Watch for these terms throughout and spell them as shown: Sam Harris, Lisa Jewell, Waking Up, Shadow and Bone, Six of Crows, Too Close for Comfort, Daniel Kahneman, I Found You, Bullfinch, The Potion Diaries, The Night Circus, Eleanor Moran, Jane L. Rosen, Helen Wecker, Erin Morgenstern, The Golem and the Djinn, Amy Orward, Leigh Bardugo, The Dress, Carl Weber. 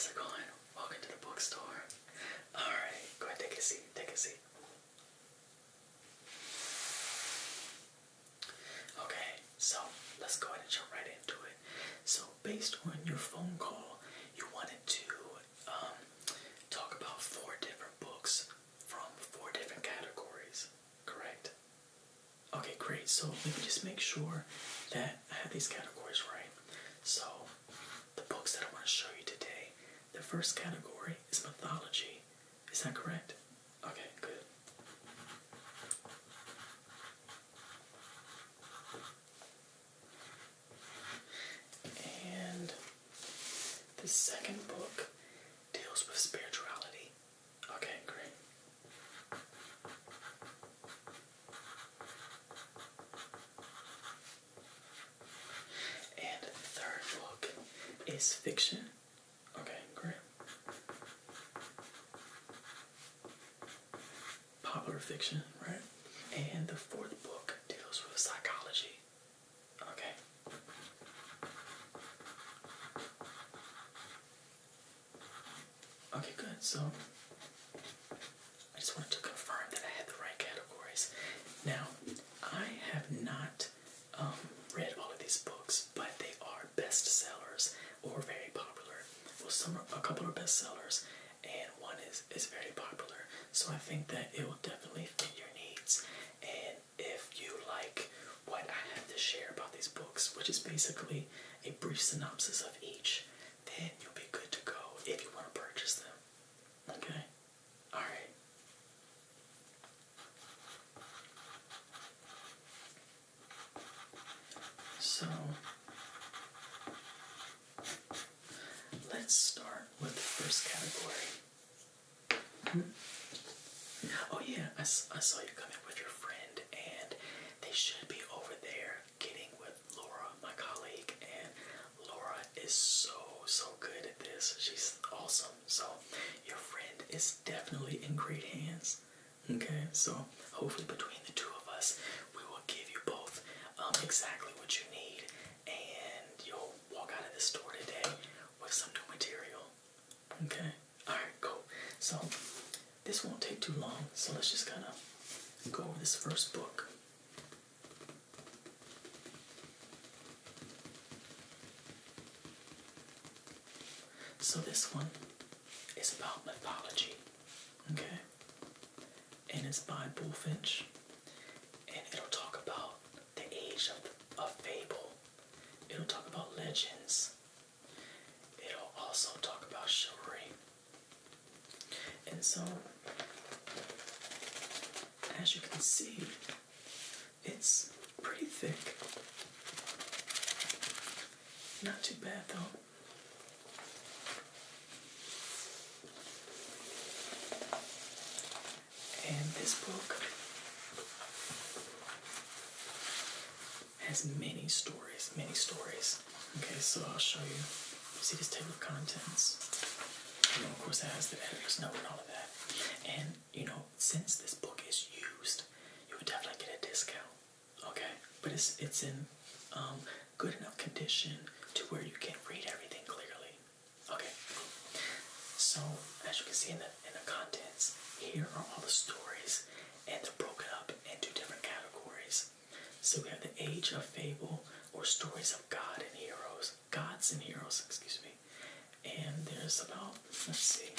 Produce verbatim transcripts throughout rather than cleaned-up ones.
How's it going? Welcome to the bookstore. Alright, go ahead, take a seat, take a seat. Okay, so let's go ahead and jump right into it. So based on your phone call, you wanted to um, talk about four different books from four different categories, correct? Okay, great. So let me just make sure that I have these categories right. So the books that I want to show you today, the first category is mythology. Is that correct? Okay, good. And the second book deals with spirituality. Okay, great. And the third book is fiction. Okay, great. Popular fiction, right? And the fourth book deals with psychology. Okay. Okay, good. So I just wanted to confirm that I had the right categories. Now, I have not um, read all of these books, but they are bestsellers or very popular. Well, some are, a couple are bestsellers, and one is, is very popular. So I think that it will definitely fit your needs. And if you like what I have to share about these books, which is basically a brief synopsis of each, then you'll be good to go if you want to purchase them. Okay? Alright. So, let's start with the first category. Hmm. Oh yeah, I, I saw you come in with your friend, and they should be over there getting with Laura, my colleague, and Laura is so, so good at this. She's awesome. So your friend is definitely in great hands. Okay, so hopefully between the two of us, we will give you both um, exactly what you need, and you'll walk out of the store today with some new material. Okay, alright, cool. So this won't take too long, so let's just kind of go over this first book. So this one is about mythology, okay? And it's by Bullfinch, and it'll talk about the age of, of fable. It'll talk about legends. It'll also talk about chivalry. And so, as you can see, it's pretty thick. Not too bad though. And this book has many stories, many stories. Okay, so I'll show you. You see this table of contents. You know, of course, it has the editor's note and all of that. And, you know, since this book is used, you would definitely get a discount. Okay? But it's, it's in um, good enough condition to where you can read everything clearly. Okay. So, as you can see in the, in the contents, here are all the stories, and they're broken up into different categories. So we have the age of fable, or stories of God and heroes, gods and heroes, excuse me. And there's about, let's see,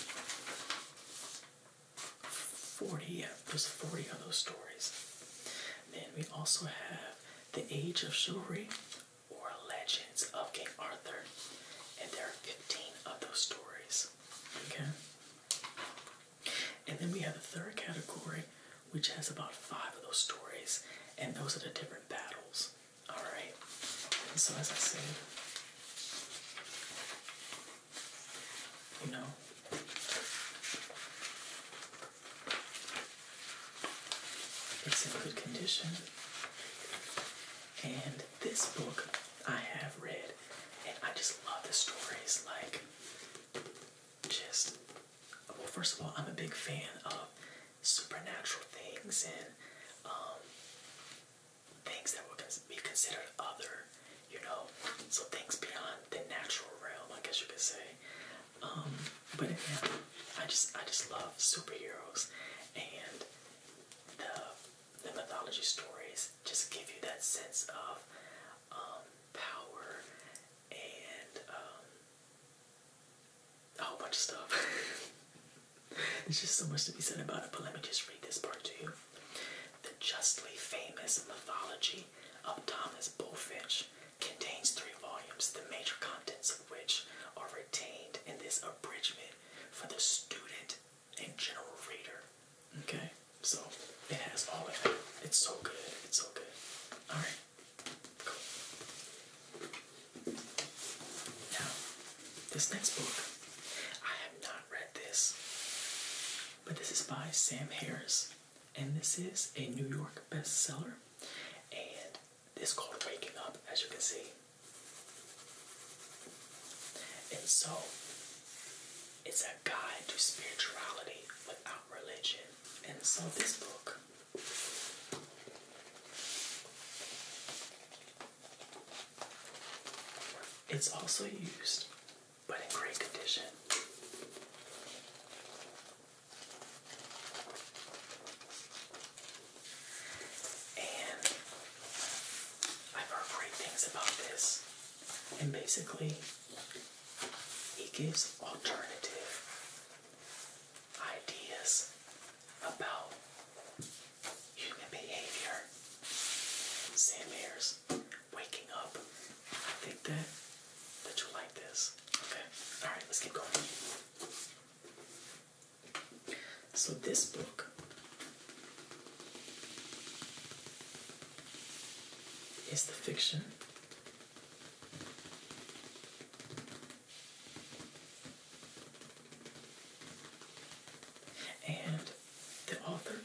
forty, yeah, there's forty of those stories. Then we also have the age of chivalry, or legends of King Arthur, and there are fifteen of those stories, okay? And then we have the third category, which has about five of those stories, and those are the different battles. Alright, and so as I said, you know, it's in good condition. And this book I have read, and I just love the stories, like, just... Well, first of all, I'm a big fan of supernatural things and um, things that would be considered other, you know, so things beyond the natural realm, I guess you could say. Um, But yeah, I just I just love superheroes, and the the mythology stories just give you that sense of um, power and um, a whole bunch of stuff. There's just so much to be said about it, but let me just read this part to you. The justly famous mythology of Thomas Bullfinch contains three volumes, the major contents of which are retained in this abridgment for the student and general reader. Okay, so it has all of it. It's so good. It's so good. All right, cool. Now, this next book, I have not read this, but this is by Sam Harris, and this is a New York bestseller, and it's called Waking Up, as you can see. And so, it's a guide to spirituality without religion. And so this book, it's also used, but in great condition. And I've heard great things about this. And basically, gives alternative ideas about human behavior. Sam Harris, Waking Up. I think that that you like this. Okay. All right. Let's keep going. So this book is the fiction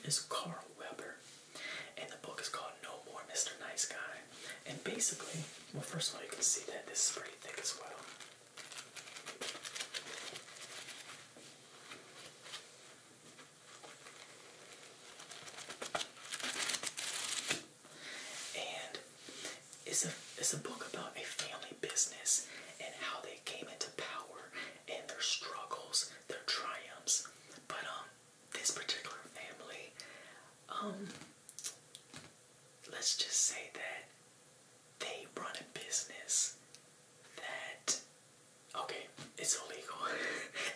is Carl Weber, and the book is called No More Mister Nice Guy. And basically, well, first of all, you can see that this is pretty thick as well. And it's a it's a book about a family business and how they came into power and their struggles, their triumphs. But um, this particular Um, let's just say that they run a business that, okay, it's illegal,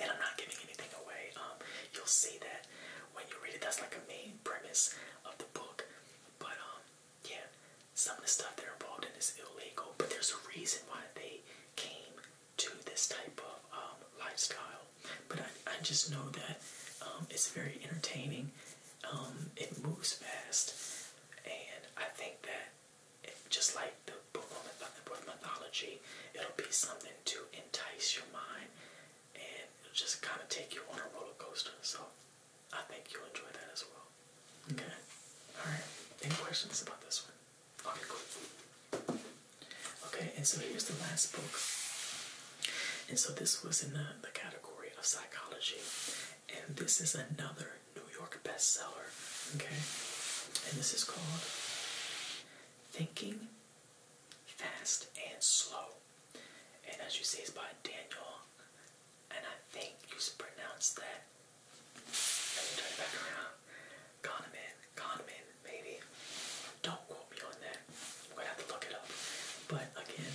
and I'm not giving anything away. Um, you'll see that when you read it. That's like a main premise of the book, but um, yeah, some of the stuff they're involved in is illegal, but there's a reason why they came to this type of um, lifestyle. But I, I just know that um, it's very entertaining. Um, it moves fast, and I think that it, just like the book with mythology, it'll be something to entice your mind, and it'll just kind of take you on a roller coaster. So I think you'll enjoy that as well. Okay. All right. Any questions about this one? Okay, cool. Okay, and so here's the last book, and so this was in the, the category of psychology, and this is another bestseller, okay, and this is called Thinking Fast and Slow, and as you see, it's by Daniel, and I think you pronounce that, let me turn it back around, Kahneman, Kahneman, maybe, don't quote me on that, I'm going to have to look it up, but again,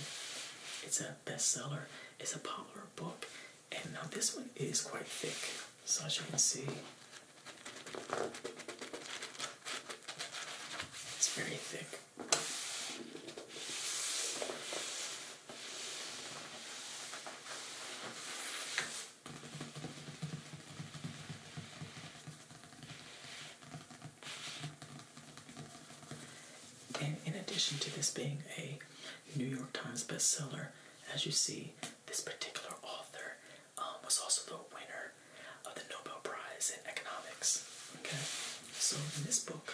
it's a bestseller, it's a popular book, and now this one is quite thick, so as you can see, it's very thick. And in addition to this being a New York Times bestseller, as you see, this particular author um, was also the winner of the Nobel Prize in Economics. Okay, so in this book,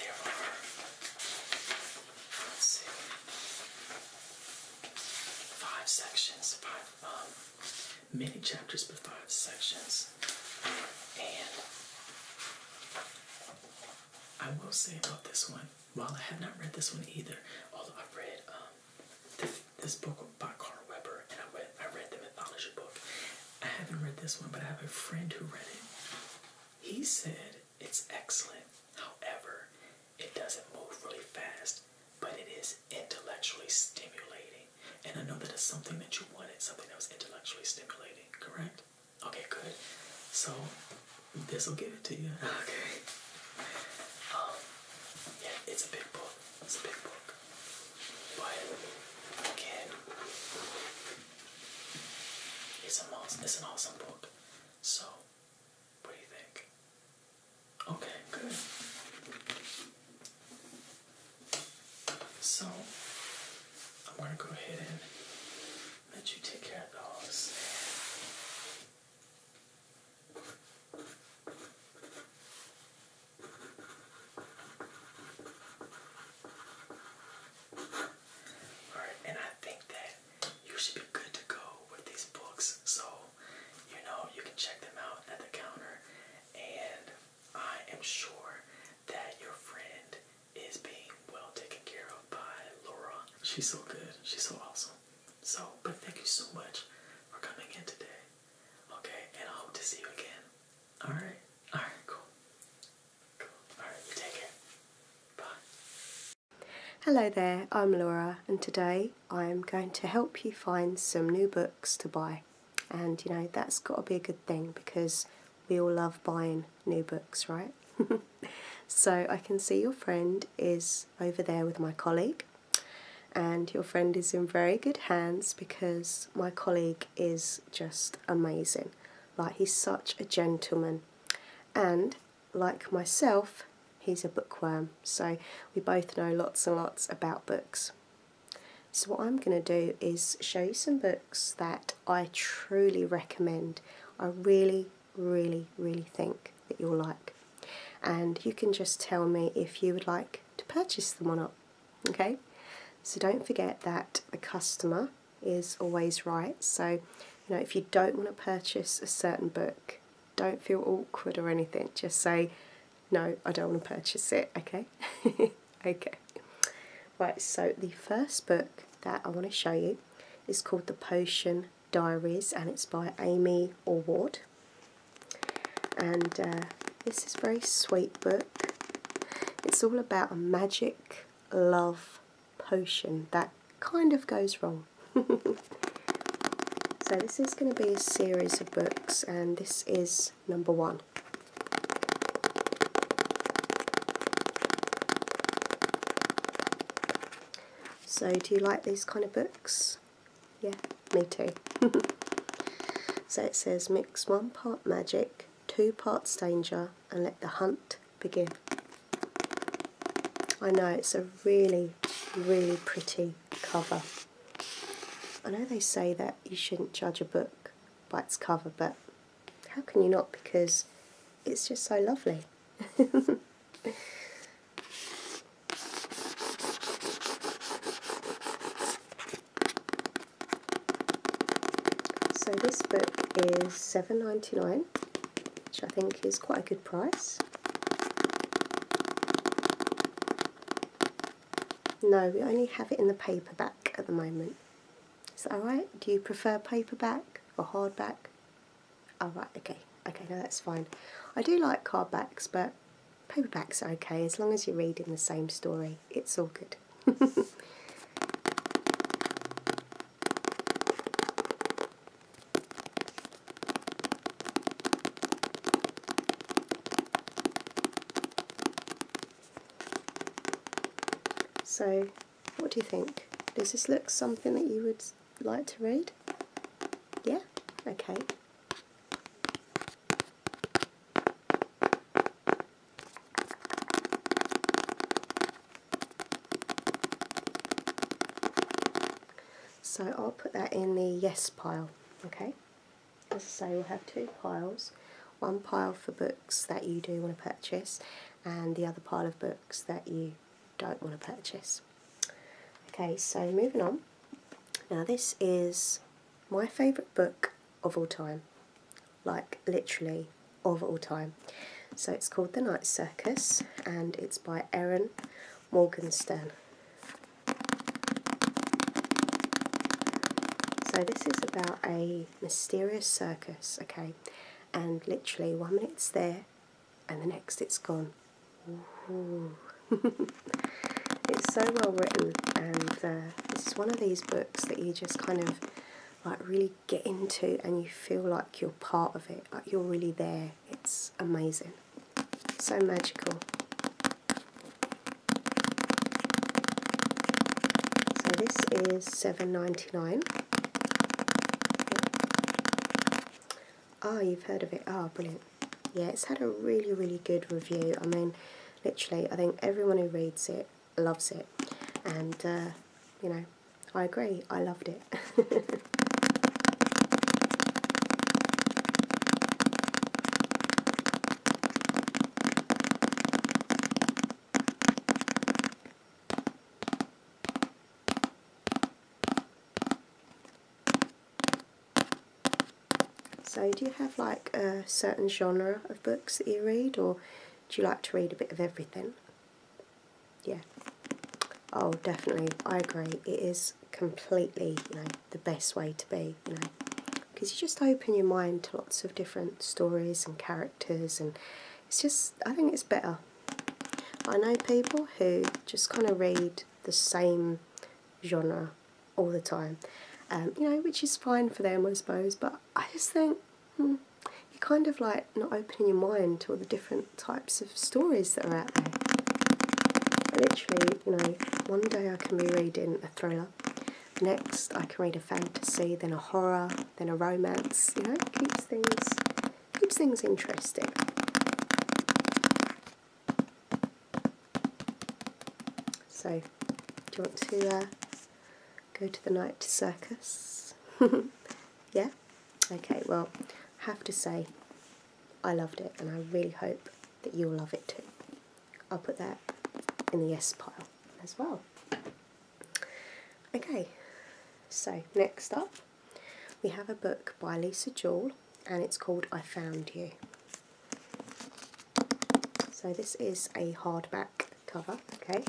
there are, let's see, five sections, five, um, many chapters, but five sections, and I will say about this one, while I have not read this one either, although I've read um, this, this book by Carl Weber, and I read, I read the read this one, but I have a friend who read it. He said it's excellent. However, it doesn't move really fast, but it is intellectually stimulating. And I know that it's something that you wanted, something that was intellectually stimulating, correct? Okay, good. So this will give it to you. Okay. Um, yeah, it's a big book. It's a big book. But again, it's an awesome, it's an awesome book. So, what do you think? Okay, good. So, I'm gonna go ahead and let you take care of those. She's so good. She's so awesome. So, but thank you so much for coming in today. Okay, and I hope to see you again. All right. All right, cool. Cool. All right, you take care. Bye. Hello there, I'm Laura, and today I'm going to help you find some new books to buy. And, you know, that's got to be a good thing because we all love buying new books, right? So I can see your friend is over there with my colleague. And your friend is in very good hands because my colleague is just amazing. Like, he's such a gentleman. And, like myself, he's a bookworm. So we both know lots and lots about books. So what I'm going to do is show you some books that I truly recommend. I really, really, really think that you'll like. And you can just tell me if you would like to purchase them or not. Okay? So don't forget that the customer is always right. So, you know, if you don't want to purchase a certain book, don't feel awkward or anything. Just say, no, I don't want to purchase it, okay? Okay. Right, so the first book that I want to show you is called The Potion Diaries, and it's by Amy Orward. And uh, this is a very sweet book. It's all about a magic love potion that kind of goes wrong. So this is going to be a series of books, and this is number one. So do you like these kind of books? Yeah, me too. So it says, mix one part magic, two parts danger, and let the hunt begin. I know, it's a really really pretty cover. I know they say that you shouldn't judge a book by its cover, but how can you not, because it's just so lovely. So this book is seven ninety-nine, which I think is quite a good price. No, we only have it in the paperback at the moment. Is that alright? Do you prefer paperback or hardback? Oh, right, okay. Okay, no, that's fine. I do like hardbacks, but paperbacks are okay. As long as you're reading the same story, it's all good. So, what do you think? Does this look something that you would like to read? Yeah? Okay. So I'll put that in the yes pile, okay? As I say, we'll have two piles. One pile for books that you do want to purchase, and the other pile of books that you don't want to purchase. Okay, so moving on. Now this is my favourite book of all time. Like, literally, of all time. So it's called The Night Circus, and it's by Erin Morgenstern. So So this is about a mysterious circus, okay, and literally one minute it's there and the next it's gone. Ooh. It's so well written, and uh, it's one of these books that you just kind of like really get into and you feel like you're part of it, like you're really there. It's amazing, so magical. So this is seven ninety-nine. Oh, you've heard of it. Oh, brilliant. Yeah, it's had a really, really good review. I mean, literally, I think everyone who reads it loves it. And, uh, you know, I agree. I loved it. So do you have like a certain genre of books that you read, or do you like to read a bit of everything? Yeah. Oh, definitely. I agree. It is completely, you know, the best way to be, you know, because you just open your mind to lots of different stories and characters, and it's just, I think it's better. I know people who just kind of read the same genre all the time, um, you know, which is fine for them, I suppose, but I just think, hmm, you're kind of like not opening your mind to all the different types of stories that are out there. Literally, you know, one day I can be reading a thriller, next I can read a fantasy, then a horror, then a romance, you know, it keeps things, keeps things interesting. So, do you want to uh, go to the Night Circus? Yeah? Okay, well, I have to say, I loved it, and I really hope that you'll love it too. I'll put that in the yes pile as well. Okay, so next up, we have a book by Lisa Jewell, and it's called I Found You. So this is a hardback cover, okay.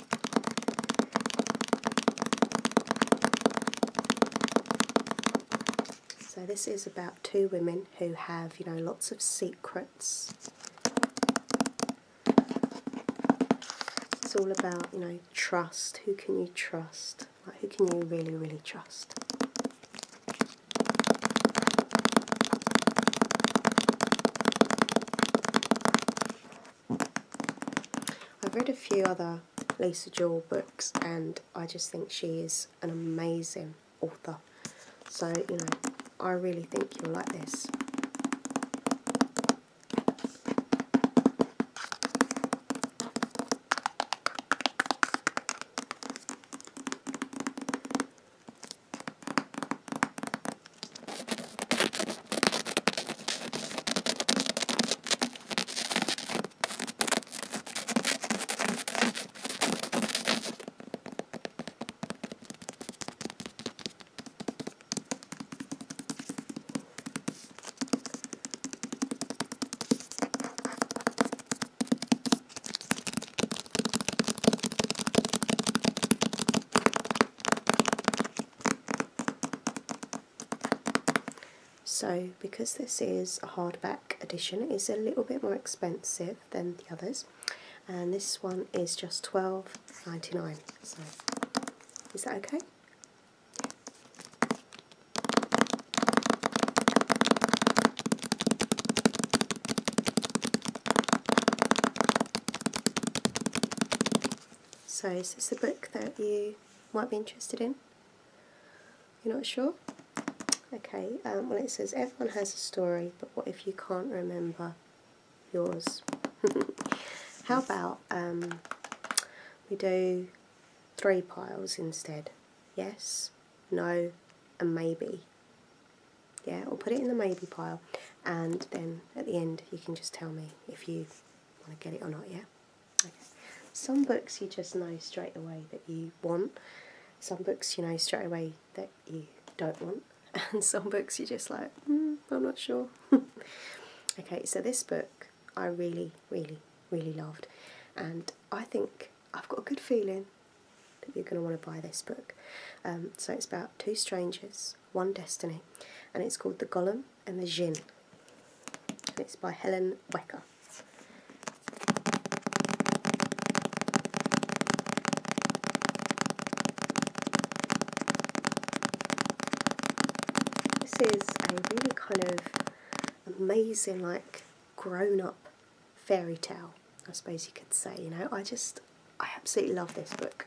So this is about two women who have, you know, lots of secrets. It's all about, you know, trust. Who can you trust? Like, who can you really, really trust? I've read a few other Lisa Jewell books, and I just think she is an amazing author. So, you know, I really think you'll like this. So, because this is a hardback edition, it's a little bit more expensive than the others, and this one is just twelve ninety-nine. So, is that okay? So, is this a book that you might be interested in? You're not sure? Okay, um, well, it says everyone has a story, but what if you can't remember yours? How about um, we do three piles instead? Yes, no, and maybe. Yeah, we'll put it in the maybe pile, and then at the end you can just tell me if you want to get it or not, yeah? Okay. Some books you just know straight away that you want. Some books you know straight away that you don't want. And some books you're just like, mm, I'm not sure. Okay, so this book I really, really, really loved. And I think I've got a good feeling that you're going to want to buy this book. Um, so it's about two strangers, one destiny, and it's called The Golem and the Djinn. And it's by Helen Wecker. This is a really kind of amazing, like, grown-up fairy tale, I suppose you could say, you know. I just, I absolutely love this book.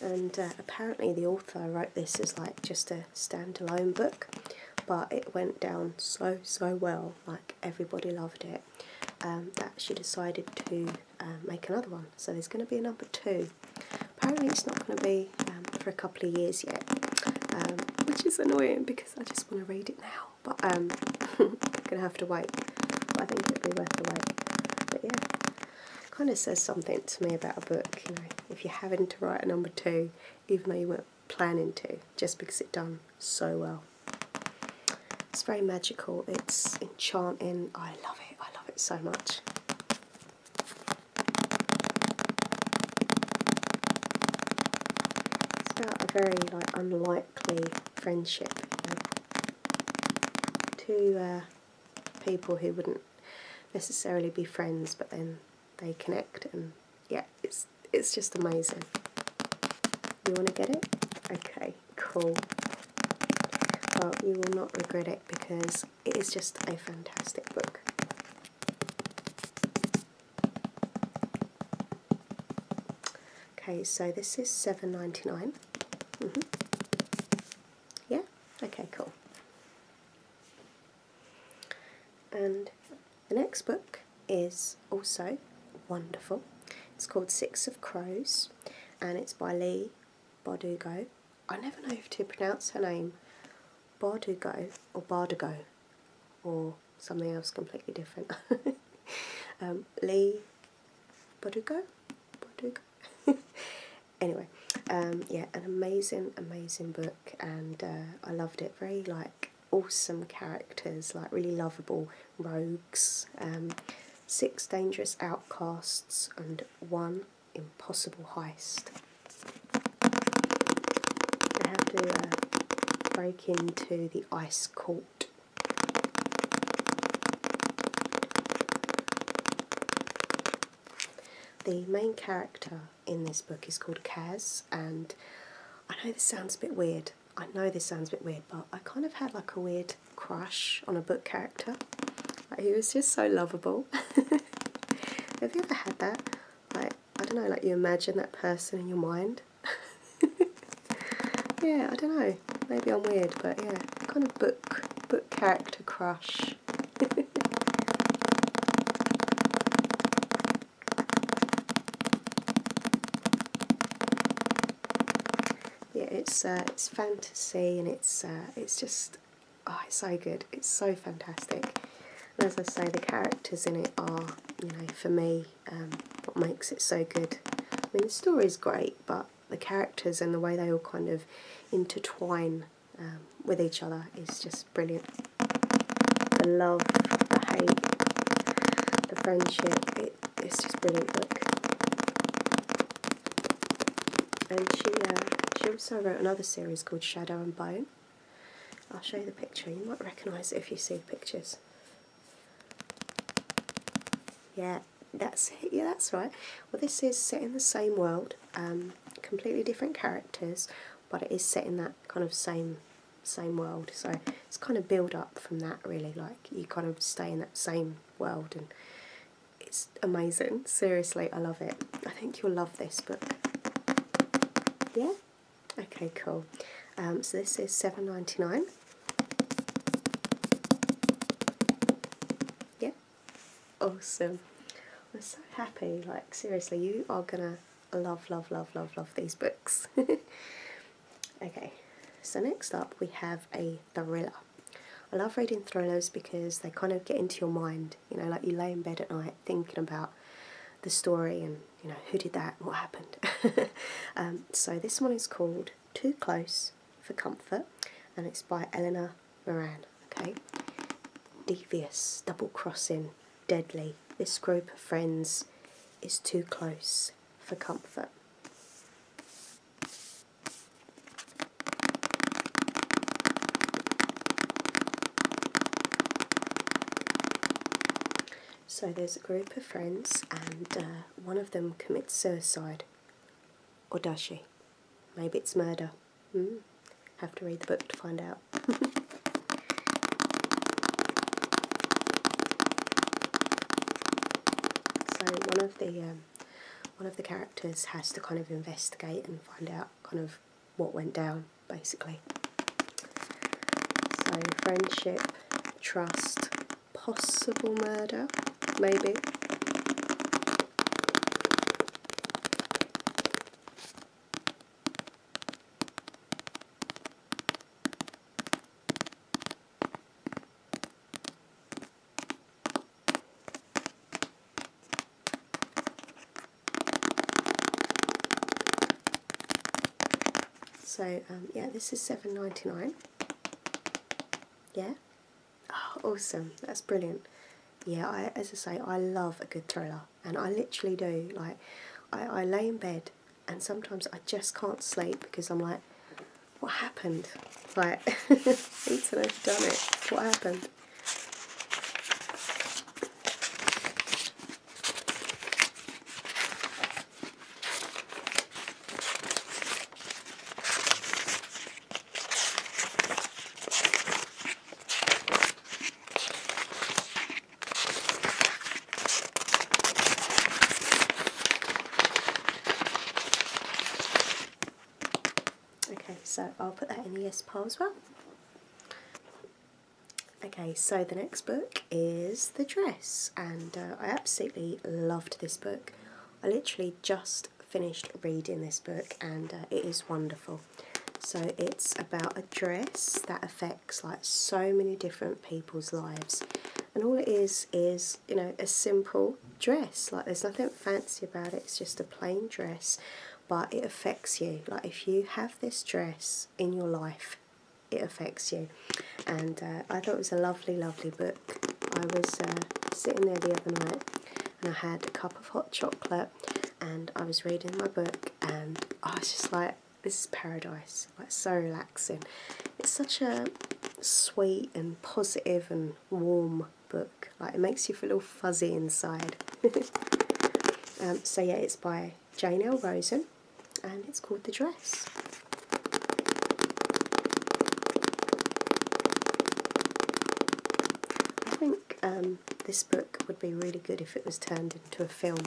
And uh, apparently the author wrote this as, like, just a standalone book, but it went down so, so well, like, everybody loved it, um, that she decided to uh, make another one. So there's going to be a number two. Apparently it's not going to be um, for a couple of years yet, um, which is annoying because I just want to read it now, but um, I'm going to have to wait, but I think it'll be worth the wait. But yeah, kind of says something to me about a book, you know, if you're having to write a number two, even though you weren't planning to, just because it's done so well. It's very magical, it's enchanting, I love it, I love it so much. About a very, like, unlikely friendship, you know? Two uh, people who wouldn't necessarily be friends, but then they connect, and yeah, it's it's just amazing. You want to get it? Okay, cool. Well, you will not regret it because it is just a fantastic book. Okay, so this is seven ninety-nine. Mm-hmm. Yeah? Okay, cool. And the next book is also wonderful. It's called Six of Crows, and it's by Leigh Bardugo. I never know if to pronounce her name, Bardugo or Bardugo, or something else completely different. um, Leigh Bardugo? Bardugo? Anyway, um, yeah, an amazing, amazing book, and uh, I loved it. Very, like, awesome characters, like, really lovable rogues, um, six dangerous outcasts, and one impossible heist. They have to uh, break into the ice court. The main character in this book is called Kaz, and I know this sounds a bit weird, I know this sounds a bit weird, but I kind of had, like, a weird crush on a book character. Like, he was just so lovable. Have you ever had that? Like, I don't know, like, you imagine that person in your mind? Yeah, I don't know, maybe I'm weird, but yeah, kind of book, book character crush. It's uh, it's fantasy, and it's uh, it's just, oh, it's so good. It's so fantastic. And as I say, the characters in it are, you know, for me, um, what makes it so good. I mean, the story's great, but the characters and the way they all kind of intertwine um, with each other is just brilliant. The love, the hate, the friendship. It, it's just a brilliant book. And she. Uh, She also wrote another series called Shadow and Bone. I'll show you the picture. You might recognise it if you see the pictures. Yeah, that's it. Yeah, that's right. Well, this is set in the same world, um, completely different characters, but it is set in that kind of same same world. So it's kind of build up from that, really. Like, you kind of stay in that same world, and it's amazing. Seriously, I love it. I think you'll love this book. Yeah. Okay, cool. Um, so this is seven ninety-nine. Yeah, awesome. I'm so happy. Like, seriously, you are gonna love, love, love, love, love these books. Okay, so next up we have a thriller. I love reading thrillers because they kind of get into your mind. You know, like, you lay in bed at night thinking about the story and, you know, who did that, what happened. um, so this one is called Too Close for Comfort, and it's by Eleanor Moran. Okay, devious, double-crossing, deadly, this group of friends is too close for comfort. So there's a group of friends, and uh, one of them commits suicide. Or does she? Maybe it's murder. Hmm? Have to read the book to find out. So one of the um, one of the characters has to kind of investigate and find out kind of what went down, basically. So friendship, trust, possible murder, maybe. So um, yeah, this is seven ninety-nine. Yeah, oh, awesome, that's brilliant. Yeah, I, as I say, I love a good thriller, and I literally do. Like, I, I lay in bed, and sometimes I just can't sleep because I'm like, what happened? Like, internet done it. What happened? Part as well. Okay, so the next book is The Dress, and uh, I absolutely loved this book. I literally just finished reading this book, and uh, it is wonderful. So it's about a dress that affects like so many different people's lives, and all it is is, you know, a simple dress. Like, there's nothing fancy about it, it's just a plain dress. But it affects you. Like, if you have this dress in your life, it affects you. And uh, I thought it was a lovely, lovely book. I was uh, sitting there the other night, and I had a cup of hot chocolate, and I was reading my book, and I was just like, this is paradise. Like, so relaxing. It's such a sweet and positive and warm book. Like, it makes you feel all fuzzy inside. um, so yeah, it's by Jane L. Rosen, and it's called The Dress. I think um, this book would be really good if it was turned into a film.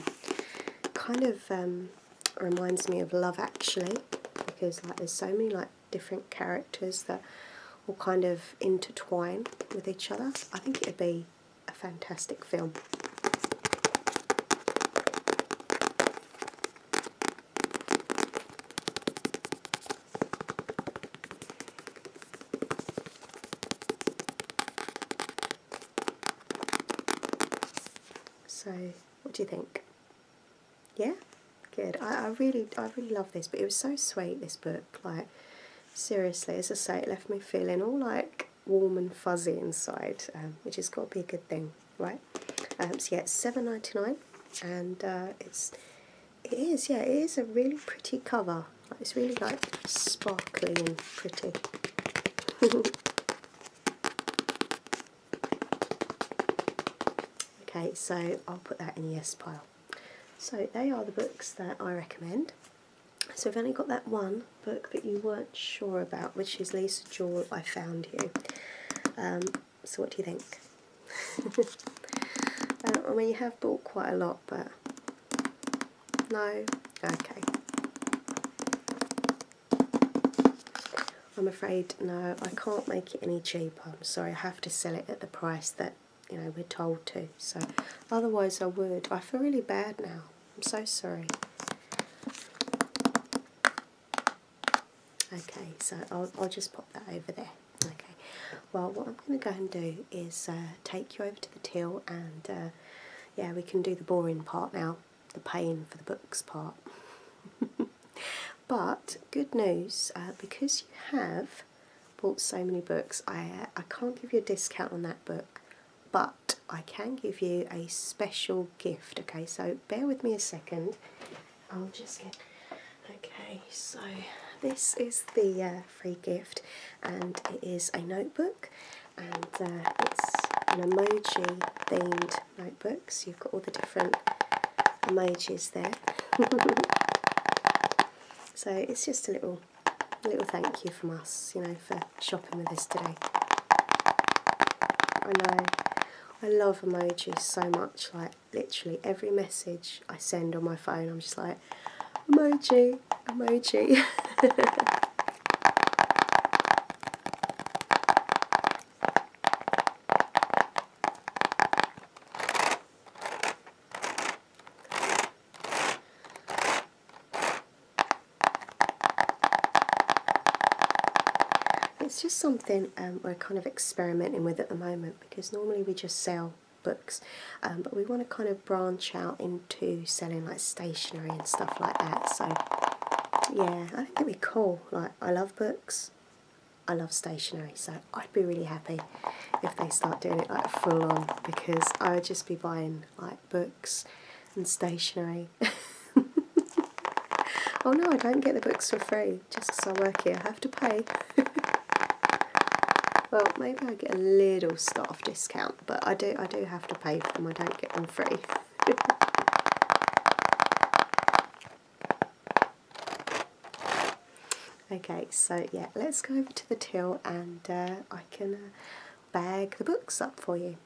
Kind of um, reminds me of Love Actually, because like there's so many like different characters that all kind of intertwine with each other. I think it would be a fantastic film. So, what do you think? Yeah? Good. I, I really I really love this, but it was so sweet, this book. Like, seriously, as I say, it left me feeling all, like, warm and fuzzy inside, um, which has got to be a good thing, right? Um, so, yeah, it's seven ninety-nine, and uh, it's, it is, yeah, it is a really pretty cover. Like, it's really, like, sparkly and pretty. Okay, so I'll put that in the yes pile. So they are the books that I recommend. So I've only got that one book that you weren't sure about, which is Lisa Jewell, I Found You. Um, so what do you think? uh, I mean, you have bought quite a lot, but no? Okay. I'm afraid, no, I can't make it any cheaper. I'm sorry, I have to sell it at the price that, you know, we're told to. So otherwise I would. I feel really bad now. I'm so sorry. Okay, so I'll, I'll just pop that over there. Okay. Well, what I'm going to go and do is uh, take you over to the till, and uh, yeah, we can do the boring part now. The paying for the books part. But good news, uh, because you have bought so many books, I, uh, I can't give you a discount on that book. But I can give you a special gift. Okay, so bear with me a second. I'll just get... Okay, so this is the uh, free gift, and it is a notebook, and uh, it's an emoji themed notebook, so you've got all the different emojis there. So it's just a little little thank you from us, you know, for shopping with us today. I know, I love emojis so much, like literally every message I send on my phone I'm just like, emoji, emoji. It's just something um, we're kind of experimenting with at the moment, because normally we just sell books, um, but we want to kind of branch out into selling like stationery and stuff like that. So yeah, I think it'd be cool. Like, I love books, I love stationery, so I'd be really happy if they start doing it like full on, because I would just be buying like books and stationery. Oh no, I don't get the books for free just because I work here, I have to pay. Well, maybe I get a little staff discount, but I do I do have to pay for them, I don't get them free. Okay, so yeah, let's go over to the till and uh, I can uh, bag the books up for you.